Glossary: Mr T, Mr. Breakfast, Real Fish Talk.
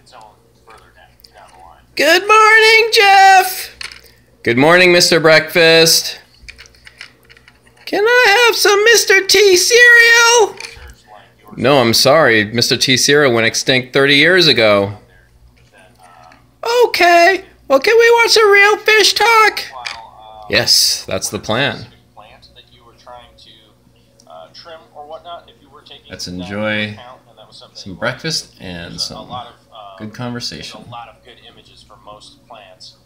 its own further down the line. Good morning, Jeff. Good morning, Mr. Breakfast. Can I have some Mr. T cereal? No, I'm sorry. Mr. T cereal went extinct 30 years ago. Okay. Well, can we watch a Real Fish Talk? Yes, that's the plan. Let's enjoy some breakfast and some good conversation. A lot of good images for most plants.